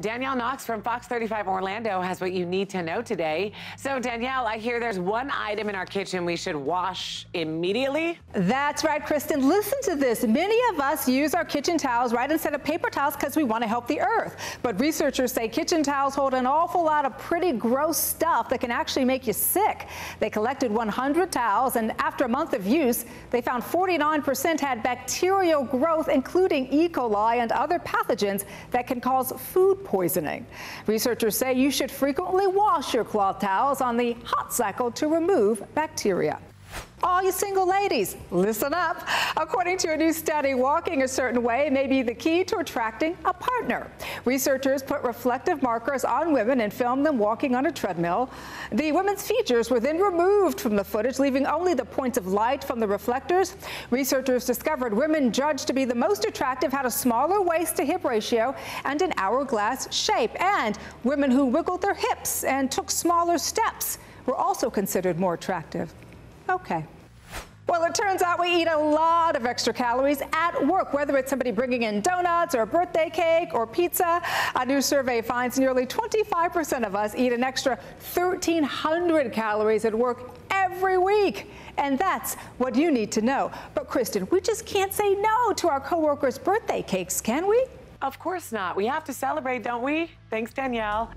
Danielle Knox from Fox 35 Orlando has what you need to know today. So, Danielle, I hear there's one item in our kitchen we should wash immediately. That's right, Kristen. Listen to this. Many of us use our kitchen towels instead of paper towels because we want to help the earth. But researchers say kitchen towels hold an awful lot of pretty gross stuff that can actually make you sick. They collected 100 towels, and after a month of use, they found 49% had bacterial growth, including E. coli and other pathogens that can cause food poisoning. Researchers say you should frequently wash your cloth towels on the hot cycle to remove bacteria. All you single ladies, listen up. According to a new study, walking a certain way may be the key to attracting a partner. Researchers put reflective markers on women and filmed them walking on a treadmill. The women's features were then removed from the footage, leaving only the points of light from the reflectors. Researchers discovered women judged to be the most attractive had a smaller waist to hip ratio and an hourglass shape. And women who wiggled their hips and took smaller steps were also considered more attractive. Okay. Well, it turns out we eat a lot of extra calories at work, whether it's somebody bringing in donuts or a birthday cake or pizza. A new survey finds nearly 25% of us eat an extra 1,300 calories at work every week. And that's what you need to know. But, Kristen, we just can't say no to our coworkers' birthday cakes, can we? Of course not. We have to celebrate, don't we? Thanks, Danielle.